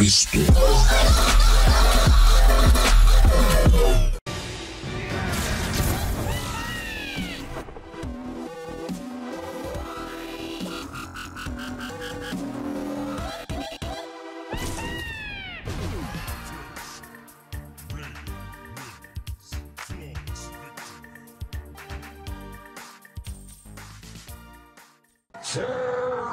Cristo. Turn!